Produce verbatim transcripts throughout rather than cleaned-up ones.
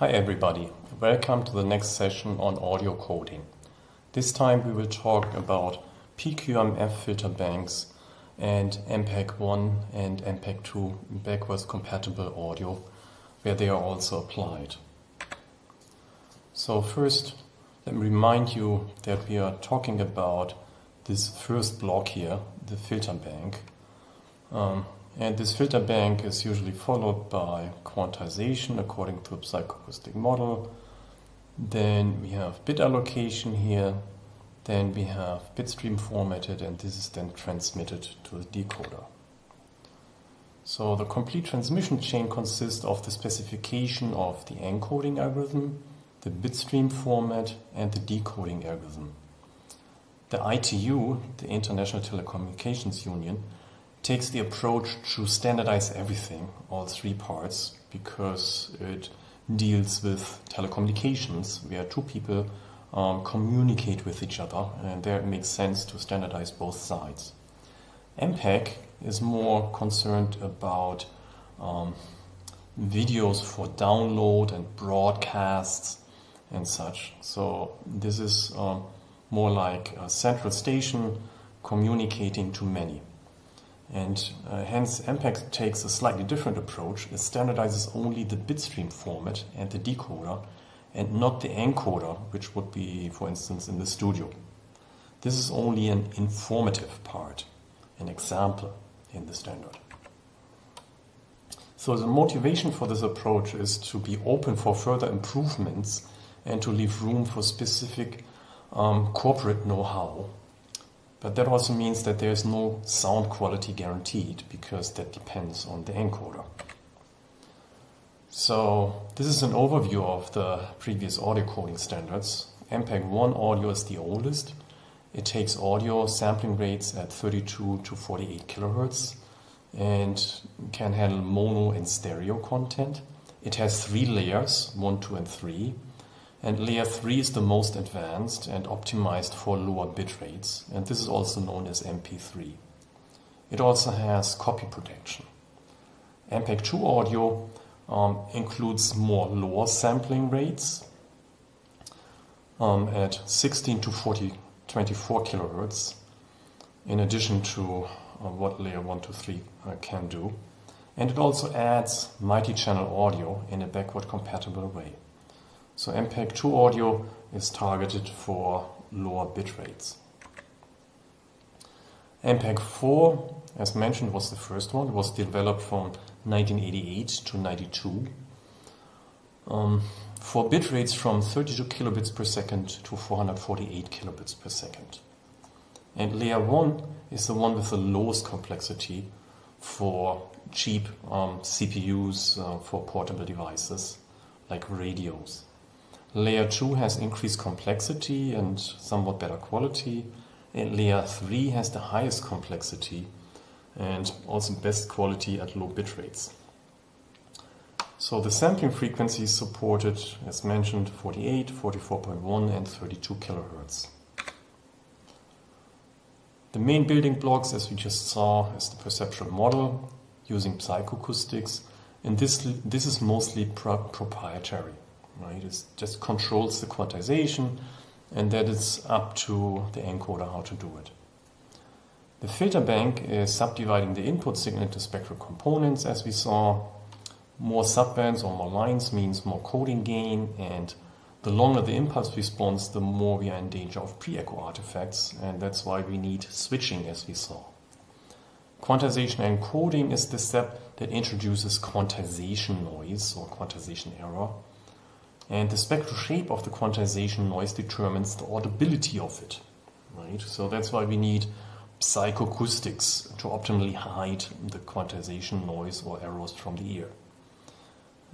Hi everybody, welcome to the next session on audio coding. This time we will talk about P Q M F filter banks and M P E G one and M P E G two backwards compatible audio, where they are also applied. So first, let me remind you that we are talking about this first block here, the filter bank. Um, And this filter bank is usually followed by quantization according to a psychoacoustic model. Then we have bit allocation here. Then we have bit stream formatted, and this is then transmitted to the decoder. So the complete transmission chain consists of the specification of the encoding algorithm, the bit stream format, and the decoding algorithm. The I T U, the International Telecommunications Union, takes the approach to standardize everything, all three parts, because it deals with telecommunications where two people um, communicate with each other, and there it makes sense to standardize both sides. M P E G is more concerned about um, videos for download and broadcasts and such. So this is um, more like a central station communicating to many. And uh, hence M P E G takes a slightly different approach. It standardizes only the bitstream format and the decoder and not the encoder, which would be, for instance, in the studio. This is only an informative part, an example in the standard. So the motivation for this approach is to be open for further improvements and to leave room for specific um, corporate know-how. But that also means that there is no sound quality guaranteed, because that depends on the encoder. So this is an overview of the previous audio coding standards. M P E G one audio is the oldest. It takes audio sampling rates at thirty-two to forty-eight kilohertz and can handle mono and stereo content. It has three layers, one, two, and three. And layer three is the most advanced and optimized for lower bit rates, and this is also known as M P three. It also has copy protection. M P E G two audio um, includes more lower sampling rates um, at sixteen to twenty-four kilohertz, in addition to uh, what layer one to three uh, can do. And it also adds multi-channel audio in a backward compatible way. So M P E G two audio is targeted for lower bit rates. M P E G four, as mentioned, was the first one. It was developed from nineteen eighty-eight to ninety-two um, for bit rates from thirty-two kilobits per second to four hundred forty-eight kilobits per second. And layer one is the one with the lowest complexity for cheap um, C P Us uh, for portable devices like radios. Layer two has increased complexity and somewhat better quality, and layer three has the highest complexity and also best quality at low bit rates. So the sampling frequencies supported, as mentioned, forty-eight, forty-four point one and thirty-two kilohertz. The main building blocks, as we just saw, is the perceptual model using psychoacoustics, and this, this is mostly pro proprietary. Right? It just controls the quantization, and that is up to the encoder how to do it. The filter bank is subdividing the input signal into spectral components, as we saw. More subbands or more lines means more coding gain, and the longer the impulse response, the more we are in danger of pre-echo artifacts, and that's why we need switching, as we saw. Quantization and encoding is the step that introduces quantization noise or quantization error. And the spectral shape of the quantization noise determines the audibility of it, right? So that's why we need psychoacoustics to optimally hide the quantization noise or errors from the ear.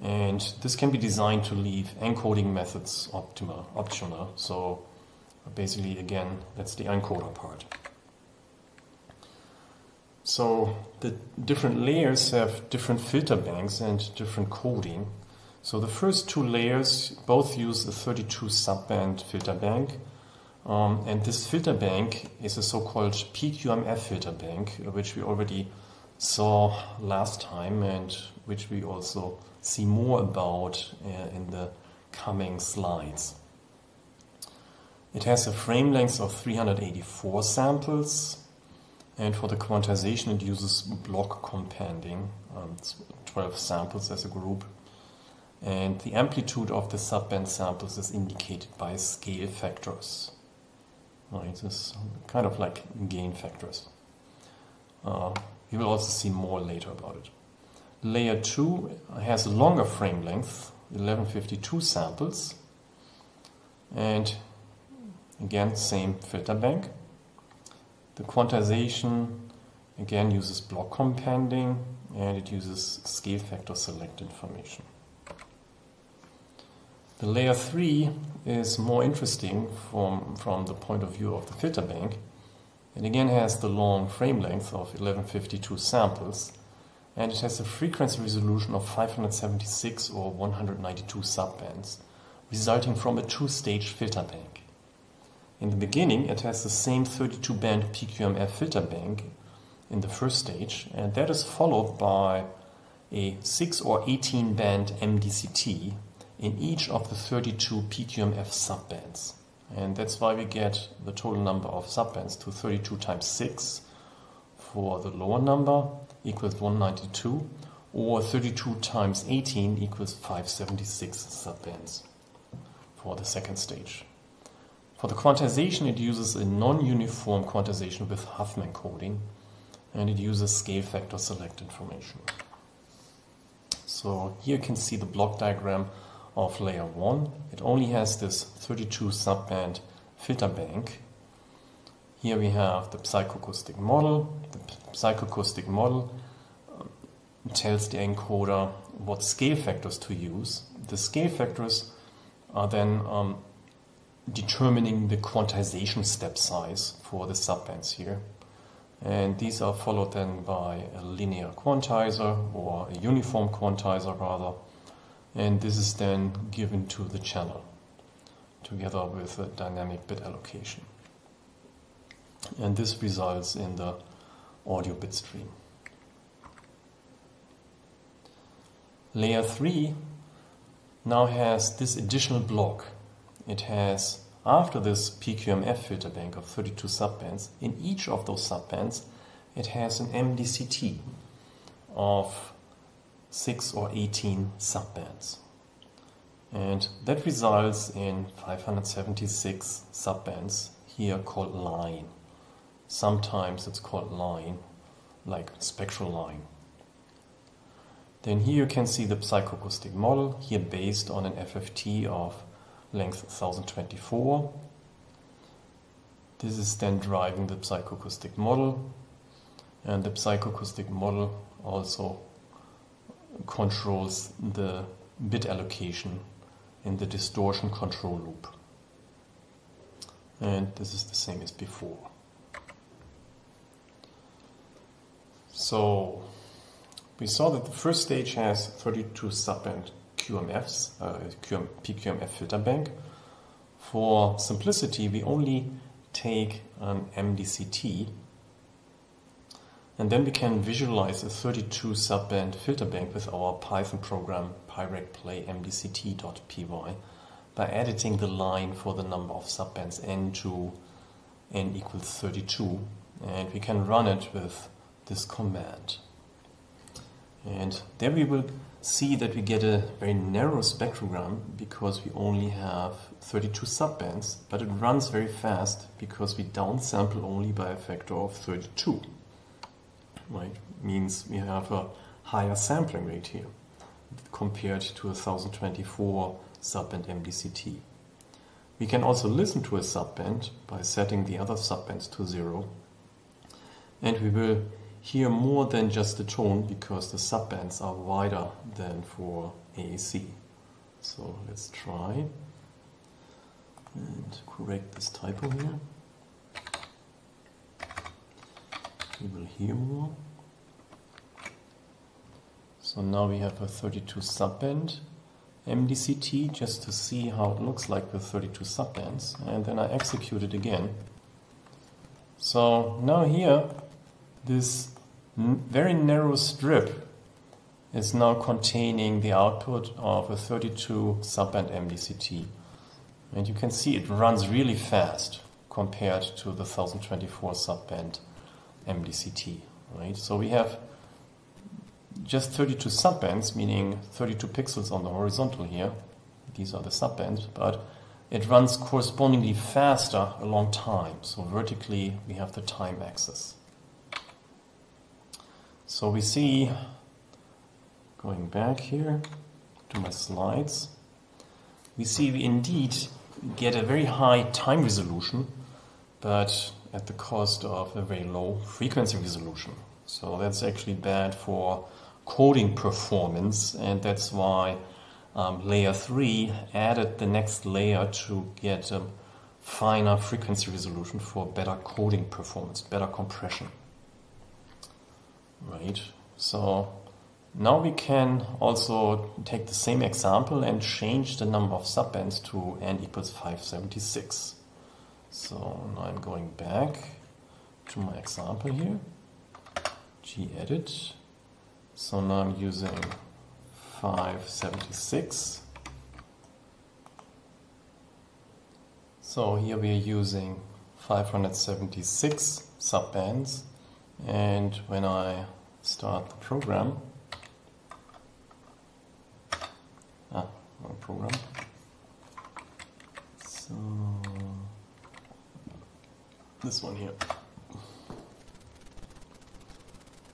And this can be designed to leave encoding methods optimal, optional. So basically, again, that's the encoder part. So the different layers have different filter banks and different coding. So the first two layers both use a thirty-two subband filter bank, um, and this filter bank is a so-called P Q M F filter bank, which we already saw last time and which we also see more about uh, in the coming slides. It has a frame length of three hundred eighty-four samples, and for the quantization it uses block companding, um, twelve samples as a group, and the amplitude of the subband samples is indicated by scale factors. Right, this kind of like gain factors. Uh, we will also see more later about it. Layer two has a longer frame length, eleven fifty-two samples, and again same filter bank. The quantization again uses block companding, and it uses scale factor select information. The layer three is more interesting from, from the point of view of the filter bank, and again has the long frame length of eleven fifty-two samples, and it has a frequency resolution of five hundred seventy-six or one hundred ninety-two subbands, resulting from a two-stage filter bank. In the beginning, it has the same thirty-two band P Q M F filter bank in the first stage, and that is followed by a six or eighteen band M D C T in each of the thirty-two P Q M F subbands. And that's why we get the total number of subbands to thirty-two times six for the lower number equals one hundred ninety-two, or thirty-two times eighteen equals five hundred seventy-six subbands for the second stage. For the quantization, it uses a non-uniform quantization with Huffman coding, and it uses scale factor select information. So here you can see the block diagram of layer one. It only has this thirty-two subband filter bank. Here we have the psychoacoustic model. The psychoacoustic model tells the encoder what scale factors to use. The scale factors are then um, determining the quantization step size for the subbands here. And these are followed then by a linear quantizer, or a uniform quantizer rather. And this is then given to the channel together with a dynamic bit allocation. And this results in the audio bit stream. Layer three now has this additional block. It has, after this P Q M F filter bank of thirty-two subbands, in each of those subbands it has an M D C T of six or eighteen subbands. And that results in five hundred seventy-six subbands, here called line. Sometimes it's called line, like spectral line. Then here you can see the psychoacoustic model, here based on an F F T of length one thousand twenty-four. This is then driving the psychoacoustic model, and the psychoacoustic model also controls the bit allocation in the distortion control loop. And this is the same as before. So we saw that the first stage has thirty-two subband Q M Fs, uh, P Q M F filter bank. For simplicity, we only take an M D C T, and then we can visualize a thirty-two subband filter bank with our Python program pyrecplaymbct.py by editing the line for the number of subbands n to n equals thirty-two, and we can run it with this command. And there we will see that we get a very narrow spectrogram because we only have thirty-two subbands, but it runs very fast because we downsample only by a factor of thirty-two. Right, means we have a higher sampling rate here compared to a one thousand twenty-four subband M D C T. We can also listen to a subband by setting the other subbands to zero, and we will hear more than just the tone because the subbands are wider than for A A C. So let's try and correct this typo here. We will hear more. So now we have a thirty-two subband M D C T just to see how it looks like with thirty-two subbands, and then I execute it again. So now here this very narrow strip is now containing the output of a thirty-two subband M D C T. And you can see it runs really fast compared to the one thousand twenty-four subband M D C T. Right? So we have just thirty-two subbands, meaning thirty-two pixels on the horizontal here. These are the subbands, but it runs correspondingly faster a long time. So vertically, we have the time axis. So we see, going back here to my slides, we see we indeed get a very high time resolution, but at the cost of a very low frequency resolution. So that's actually bad for coding performance, and that's why um, layer three added the next layer to get a finer frequency resolution for better coding performance, better compression. Right, so now we can also take the same example and change the number of subbands to n equals five seventy-six. So now I'm going back to my example here, gedit. So now I'm using five seventy-six. So here we are using five seventy-six subbands, and when I start the program, ah, wrong program. So this one here.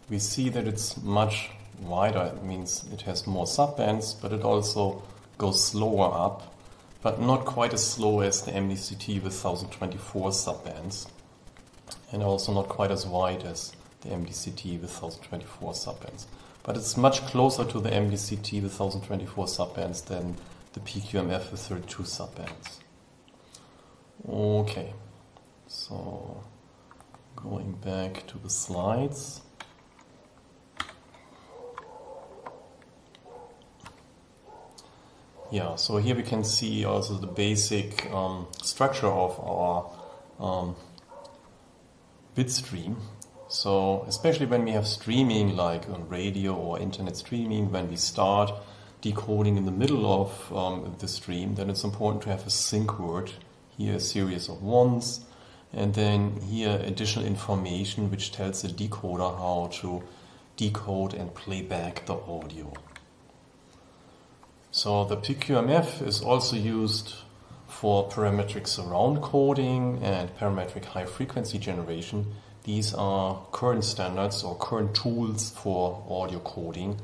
We see that it's much wider. It means it has more subbands, but it also goes slower up, but not quite as slow as the M D C T with one thousand twenty-four subbands, and also not quite as wide as the M D C T with one thousand twenty-four subbands. But it's much closer to the M D C T with one thousand twenty-four subbands than the P Q M F with thirty-two subbands. Okay, so going back to the slides. Yeah, so here we can see also the basic um, structure of our um, bit stream. So especially when we have streaming like on radio or internet streaming, when we start decoding in the middle of um, the stream, then it's important to have a sync word, here a series of ones, and then here additional information which tells the decoder how to decode and play back the audio. So the P Q M F is also used for parametric surround coding and parametric high frequency generation. These are current standards or current tools for audio coding,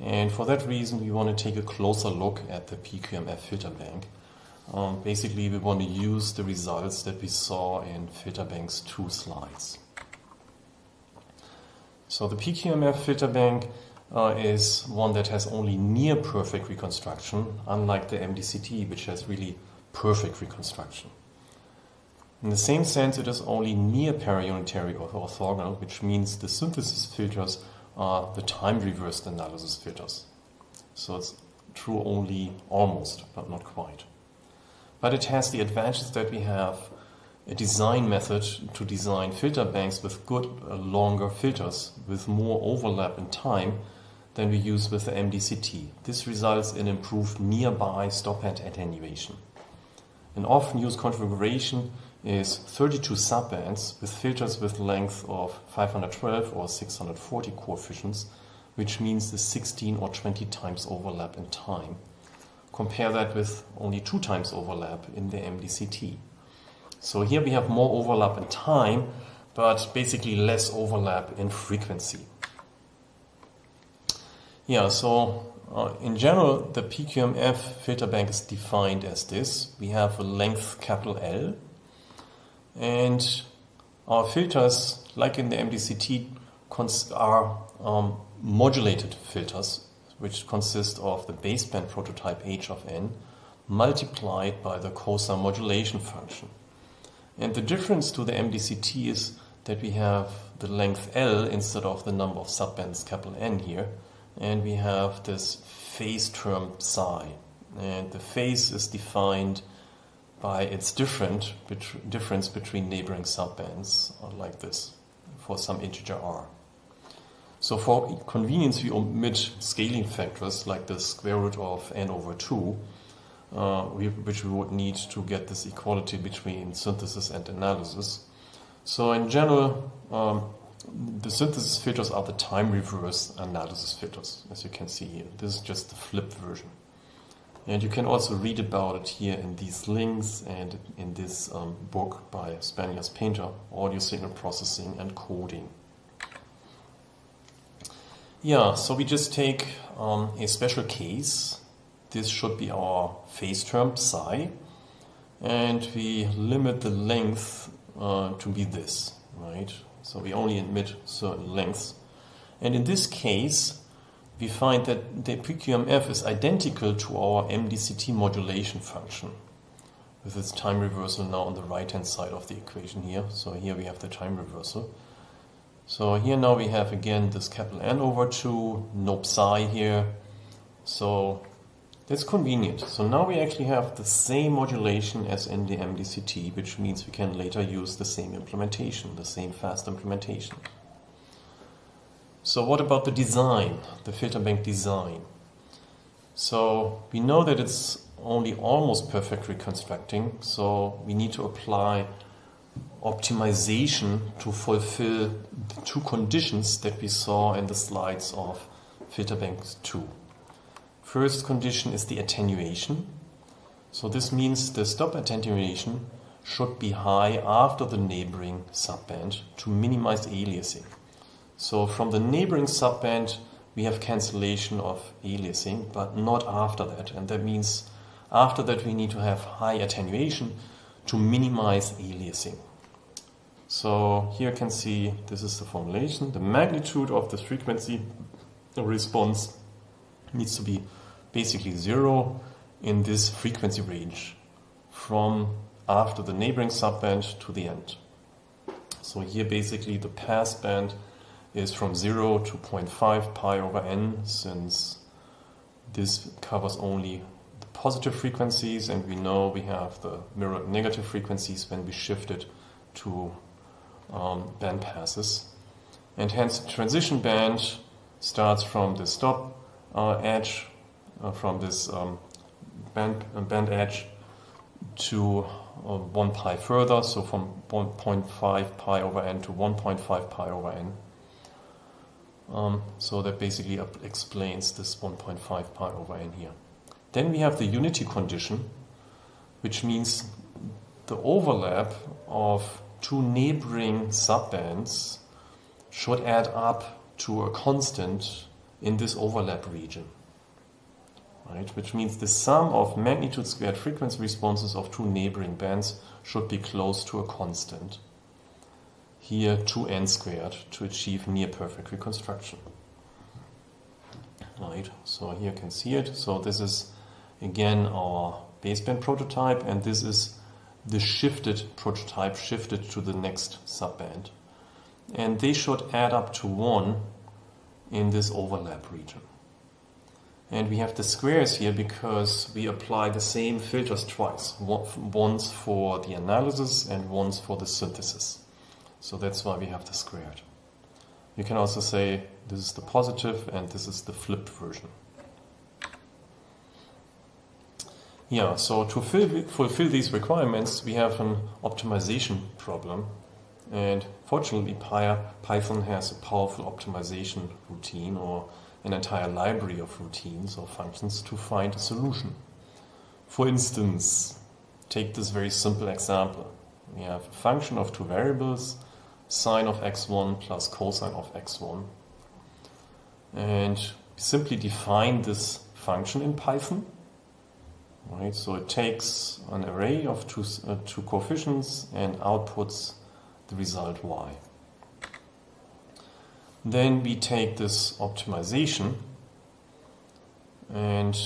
and for that reason we want to take a closer look at the P Q M F filter bank. Um, basically we want to use the results that we saw in filter banks two slides. So the P Q M F filter bank Uh, is one that has only near perfect reconstruction, unlike the M D C T, which has really perfect reconstruction. In the same sense, it is only near parunitary or orthogonal, which means the synthesis filters are the time reversed analysis filters. So it's true only almost, but not quite. But it has the advantage that we have a design method to design filter banks with good uh, longer filters with more overlap in time than we use with the M D C T. This results in improved nearby stophand attenuation. An often used configuration is thirty-two subbands with filters with length of five hundred twelve or six hundred forty coefficients, which means the sixteen or twenty times overlap in time. Compare that with only two times overlap in the M D C T. So here we have more overlap in time, but basically less overlap in frequency. Yeah, so uh, in general, the P Q M F filter bank is defined as this. We have a length capital L, and our filters, like in the M D C T, cons are um, modulated filters, which consist of the baseband prototype H of n multiplied by the cosine modulation function. And the difference to the M D C T is that we have the length L instead of the number of subbands capital N here, and we have this phase term psi, and the phase is defined by its different bet difference between neighboring subbands, like this for some integer r. So for convenience, we omit scaling factors like the square root of n over two, uh, we, which we would need to get this equality between synthesis and analysis. So in general, um, the synthesis filters are the time reverse analysis filters, as you can see here. This is just the flipped version. And you can also read about it here in these links and in this um, book by Spaniar's Painter, Audio Signal Processing and Coding. Yeah, so we just take um, a special case. This should be our phase term, psi. And we limit the length uh, to be this, right? So we only admit certain lengths. And in this case, we find that the P Q M F is identical to our M D C T modulation function with its time reversal now on the right-hand side of the equation here. So here we have the time reversal. So here now we have again this capital N over two, no psi here. So that's convenient. So now we actually have the same modulation as in the M D C T, which means we can later use the same implementation, the same fast implementation. So what about the design, the filter bank design? So we know that it's only almost perfect reconstructing, so we need to apply optimization to fulfill the two conditions that we saw in the slides of filter bank two. First condition is the attenuation. So this means the stop attenuation should be high after the neighboring subband to minimize aliasing. So from the neighboring subband, we have cancellation of aliasing, but not after that. And that means after that, we need to have high attenuation to minimize aliasing. So here you can see this is the formulation. The magnitude of the frequency response needs to be basically zero in this frequency range from after the neighboring subband to the end. So here basically the passband is from zero to zero point five pi over n, since this covers only the positive frequencies, and we know we have the mirrored negative frequencies when we shift it to um, band passes. And hence transition band starts from the stop uh, edge, uh, from this um, band, uh, band edge to uh, one pi further, so from one point five pi over n to one point five pi over n. Um, so that basically explains this one point five pi over n here. Then we have the unity condition, which means the overlap of two neighboring subbands should add up to a constant in this overlap region, right? Which means the sum of magnitude squared frequency responses of two neighboring bands should be close to a constant. Here two n squared to achieve near perfect reconstruction. Right, so here you can see it. So this is again our baseband prototype, and this is the shifted prototype shifted to the next subband. And they should add up to one in this overlap region. And we have the squares here because we apply the same filters twice, once for the analysis and once for the synthesis. So that's why we have the squared. You can also say this is the positive and this is the flipped version. Yeah, so to fulfill these requirements, we have an optimization problem. And fortunately, Python has a powerful optimization routine, or an entire library of routines or functions to find a solution. For instance, take this very simple example. We have a function of two variables, sine of x one plus cosine of x one. And we simply define this function in Python. Right? So it takes an array of two, uh, two coefficients and outputs the result y. Then we take this optimization and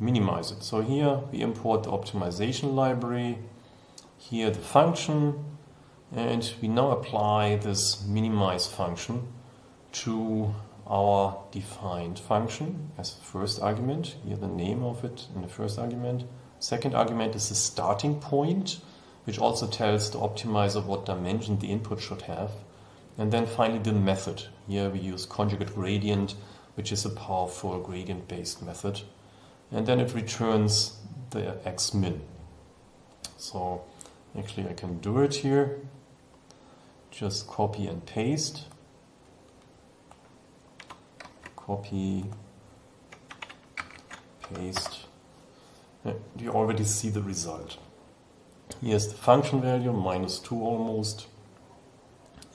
minimize it. So here we import the optimization library, here the function, and we now apply this minimize function to our defined function as the first argument. Here the name of it in the first argument. Second argument is the starting point, which also tells the optimizer what dimension the input should have. And then finally the method. Here we use conjugate gradient, which is a powerful gradient-based method. And then it returns the xmin. So actually I can do it here. Just copy and paste. Copy, paste. You already see the result. Here's the function value, minus two almost.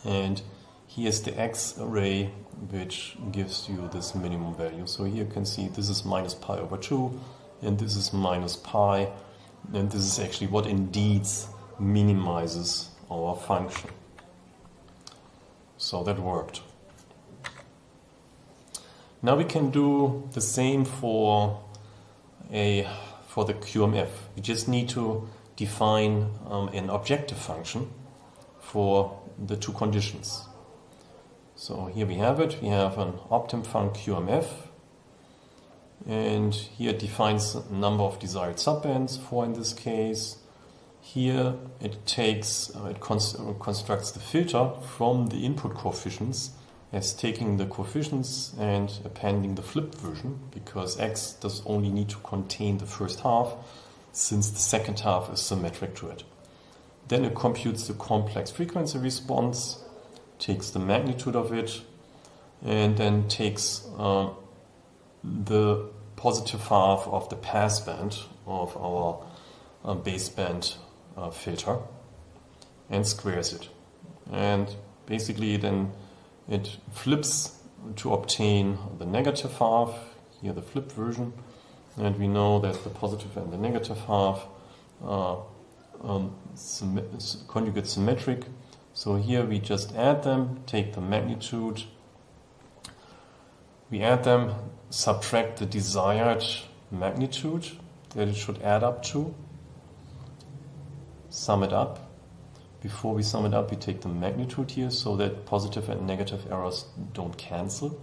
And here's the x array, which gives you this minimum value. So here you can see this is minus pi over two, and this is minus pi. And this is actually what indeed minimizes our function. So that worked. Now we can do the same for a for the Q M F. We just need to define um, an objective function for the two conditions. So here we have it. We have an optimfunc Q M F, and here it defines a number of desired subbands, four in this case. Here it takes uh, it const constructs the filter from the input coefficients as taking the coefficients and appending the flipped version, because X does only need to contain the first half, since the second half is symmetric to it. Then it computes the complex frequency response, takes the magnitude of it, and then takes uh, the positive half of the passband of our uh, baseband uh, filter and squares it. And basically then it flips to obtain the negative half, here the flip version, and we know that the positive and the negative half are um, sym conjugate symmetric. So here we just add them, take the magnitude, we add them, subtract the desired magnitude that it should add up to, sum it up. Before we sum it up, we take the magnitude here so that positive and negative errors don't cancel.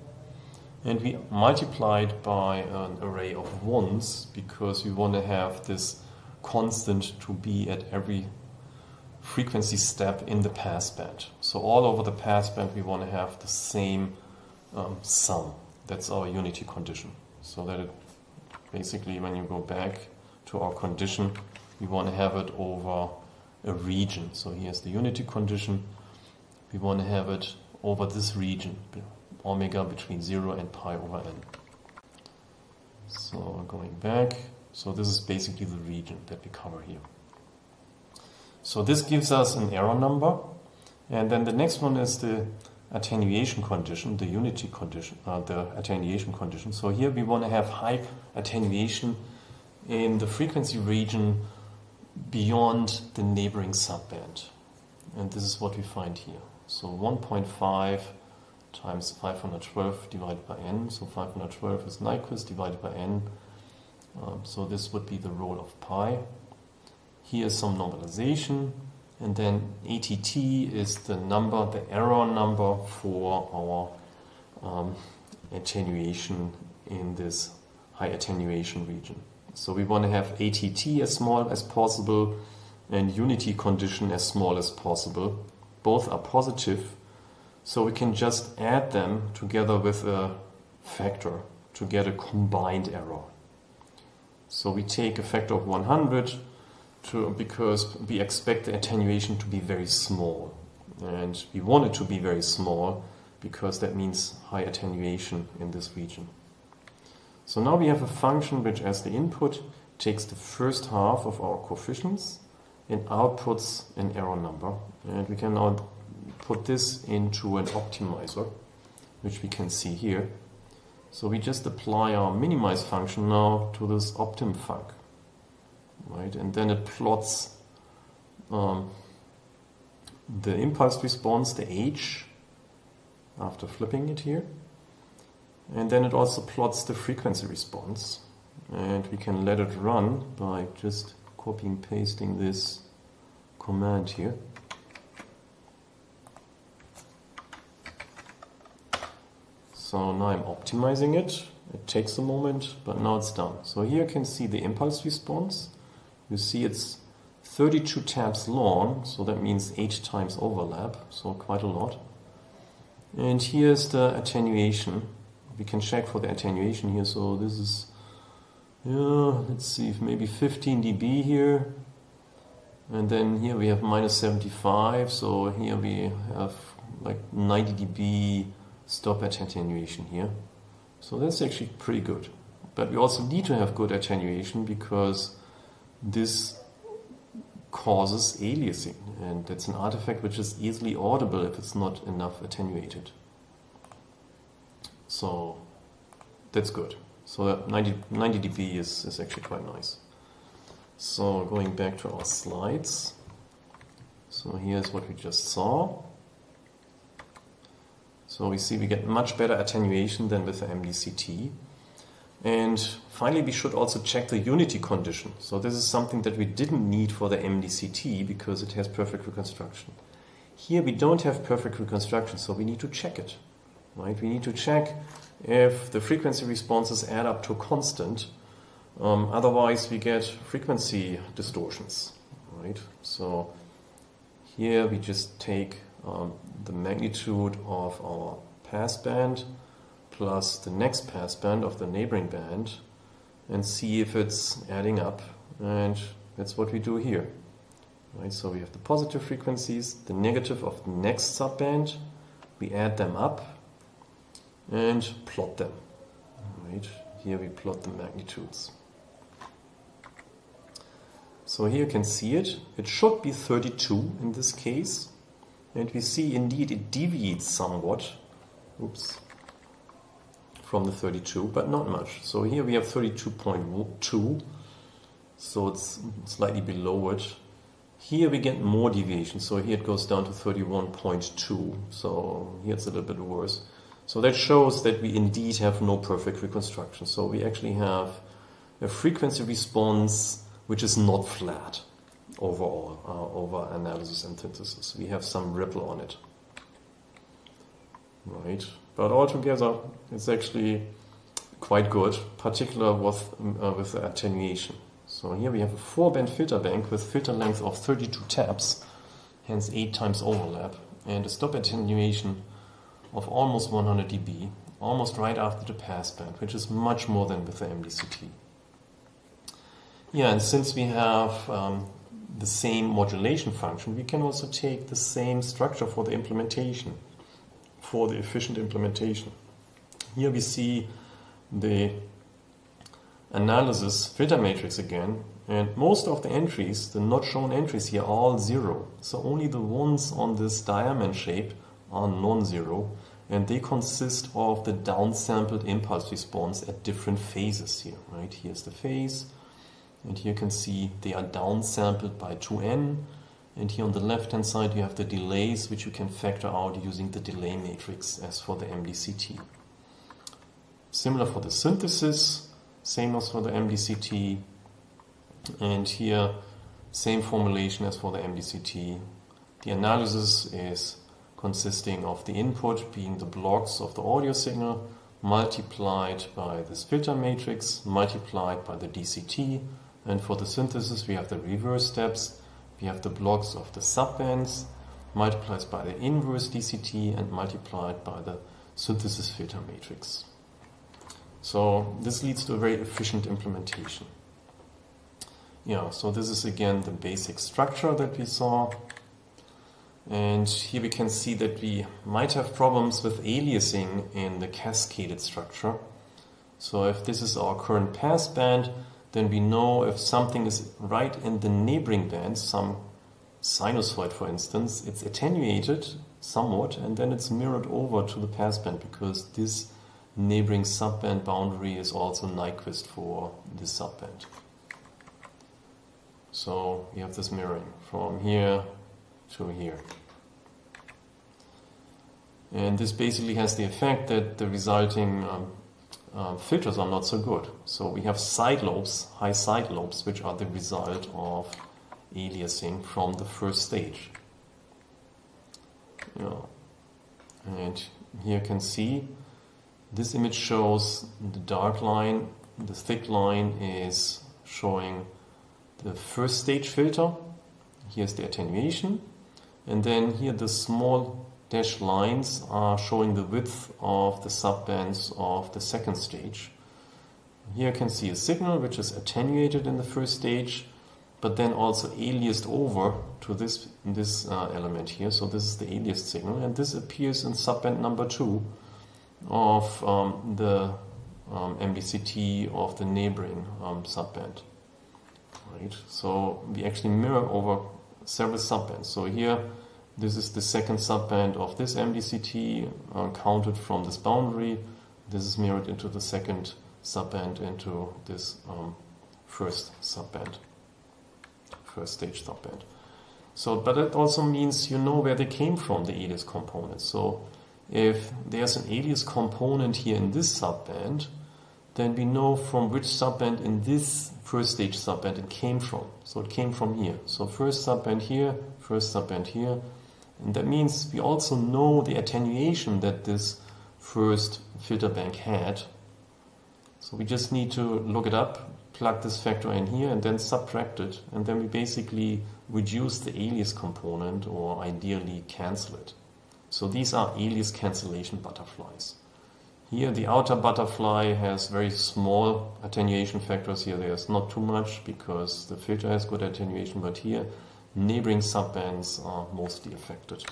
And we multiply it by an array of ones, because we want to have this constant to be at every frequency step in the passband. So all over the passband we want to have the same um, sum. That's our unity condition. So that it basically, when you go back to our condition, we want to have it over a region. So here's the unity condition. We want to have it over this region, omega between zero and pi over n. So going back, so this is basically the region that we cover here. So this gives us an error number, and then the next one is the attenuation condition, the unity condition, uh, the attenuation condition. So here we want to have high attenuation in the frequency region beyond the neighboring subband, and this is what we find here. So one point five times five hundred twelve divided by n, so five hundred twelve is Nyquist divided by n, um, so this would be the role of pi. Here is some normalization, and then A T T is the number, the error number for our um, attenuation in this high attenuation region. So we want to have A T T as small as possible and unity condition as small as possible. Both are positive, so we can just add them together with a factor to get a combined error. So we take a factor of one hundred to, because we expect the attenuation to be very small. And we want it to be very small because that means high attenuation in this region. So now we have a function which, as the input, takes the first half of our coefficients and outputs an error number. And we can now put this into an optimizer, which we can see here. So we just apply our minimize function now to this optimfunc, right? And then it plots um, the impulse response, the h, after flipping it here. And then it also plots the frequency response, and we can let it run by just copying and pasting this command here. So now I'm optimizing it. It takes a moment, but now it's done. So here you can see the impulse response. You see it's thirty-two tabs long, so that means eight times overlap, so quite a lot. And here's the attenuation. We can check for the attenuation here. So this is, yeah, let's see, if maybe fifteen dB here. And then here we have minus seventy-five. So here we have like ninety dB stop at attenuation here. So that's actually pretty good. But we also need to have good attenuation because this causes aliasing, and that's an artifact which is easily audible if it's not enough attenuated. So that's good. So that ninety dB is, is actually quite nice. So going back to our slides. So here's what we just saw. So we see we get much better attenuation than with the M D C T. And finally, we should also check the unity condition. So this is something that we didn't need for the M D C T because it has perfect reconstruction. Here we don't have perfect reconstruction, so we need to check it. Right? We need to check if the frequency responses add up to constant. Um, otherwise, we get frequency distortions. Right? So here we just take um, the magnitude of our passband plus the next passband of the neighboring band and see if it's adding up, and that's what we do here. Right, so we have the positive frequencies, the negative of the next subband, we add them up and plot them. Right, here we plot the magnitudes. So here you can see it, it should be thirty-two in this case, and we see indeed it deviates somewhat. Oops. From the thirty-two, but not much. So here we have thirty-two point two, so it's slightly below it. Here we get more deviation, so here it goes down to thirty-one point two, so here it's a little bit worse. So that shows that we indeed have no perfect reconstruction. So we actually have a frequency response which is not flat overall, uh, over analysis and synthesis. We have some ripple on it. Right. But altogether, it's actually quite good, particularly with, uh, with the attenuation. So here we have a four-band filter bank with filter length of thirty-two taps, hence eight times overlap, and a stop attenuation of almost one hundred dB, almost right after the passband, which is much more than with the M D C T. Yeah, and since we have um, the same modulation function, we can also take the same structure for the implementation. For the efficient implementation. Here we see the analysis filter matrix again, and most of the entries, the not shown entries here, are all zero. So only the ones on this diamond shape are non-zero, and they consist of the downsampled impulse response at different phases here. Right, here's the phase, and here you can see they are downsampled by two N. And here on the left-hand side, you have the delays, which you can factor out using the delay matrix as for the M D C T. Similar for the synthesis, same as for the M D C T. And here, same formulation as for the M D C T. The analysis is consisting of the input being the blocks of the audio signal, multiplied by this filter matrix, multiplied by the D C T. And for the synthesis, we have the reverse steps. We have the blocks of the subbands multiplied by the inverse D C T and multiplied by the synthesis filter matrix. So this leads to a very efficient implementation. Yeah, so this is again the basic structure that we saw. And here we can see that we might have problems with aliasing in the cascaded structure. So if this is our current passband, then we know if something is right in the neighboring band, some sinusoid for instance, it's attenuated somewhat and then it's mirrored over to the passband because this neighboring subband boundary is also Nyquist for this subband. So we have this mirroring from here to here. And this basically has the effect that the resulting um, Uh, filters are not so good. So we have side lobes, high side lobes, which are the result of aliasing from the first stage. Yeah. And here you can see this image shows the dark line, the thick line is showing the first stage filter. Here's the attenuation, and then here the small dashed lines are showing the width of the subbands of the second stage. Here you can see a signal which is attenuated in the first stage, but then also aliased over to this, this uh, element here. So this is the aliased signal, and this appears in subband number two of um, the um, M D C T of the neighboring um, subband. Right. So we actually mirror over several subbands. So here, this is the second subband of this M D C T uh, counted from this boundary. This is mirrored into the second subband, into this um, first subband, first stage subband. So, but it also means you know where they came from, the alias components. So if there's an alias component here in this subband, then we know from which subband in this first stage subband it came from. So it came from here. So first subband here, first subband here. And that means we also know the attenuation that this first filter bank had. So we just need to look it up, plug this factor in here, and then subtract it. And then we basically reduce the alias component, or ideally cancel it. So these are alias cancellation butterflies. Here the outer butterfly has very small attenuation factors. Here there's not too much because the filter has good attenuation, but here neighboring subbands are mostly affected.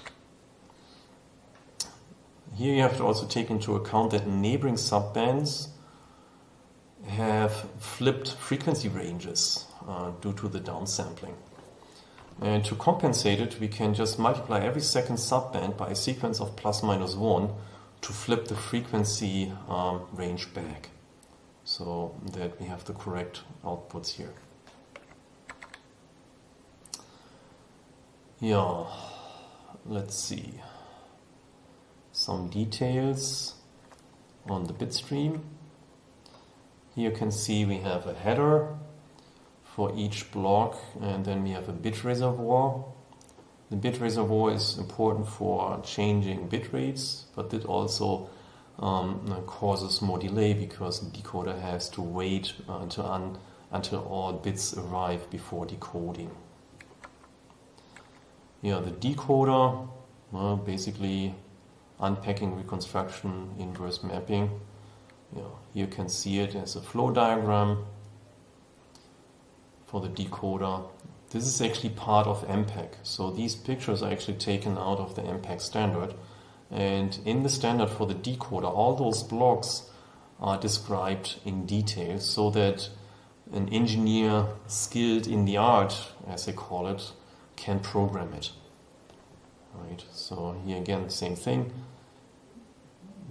Here you have to also take into account that neighboring subbands have flipped frequency ranges uh, due to the downsampling. And to compensate it, we can just multiply every second subband by a sequence of plus minus one to flip the frequency um, range back, so that we have the correct outputs here. Yeah, let's see some details on the bit stream. Here you can see we have a header for each block, and then we have a bit reservoir. The bit reservoir is important for changing bit rates, but it also um, causes more delay because the decoder has to wait uh, until, un until all bits arrive before decoding. Yeah, the decoder, well, basically unpacking, reconstruction, inverse mapping. Yeah, you can see it as a flow diagram for the decoder. This is actually part of M P E G. So these pictures are actually taken out of the M P E G standard. And in the standard for the decoder, all those blocks are described in detail so that an engineer skilled in the art, as they call it, can program it. Right. So here again, same thing.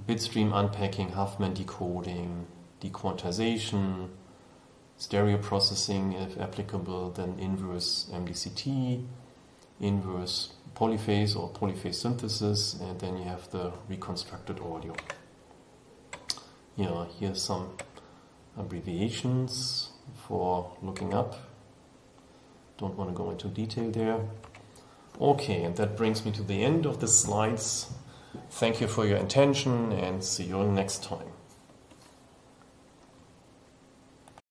Bitstream unpacking, Huffman decoding, dequantization, stereo processing if applicable, then inverse M D C T, inverse polyphase or polyphase synthesis, and then you have the reconstructed audio. Yeah, here's some abbreviations for looking up. Don't want to go into detail there. Okay, and that brings me to the end of the slides. Thank you for your attention, and see you next time.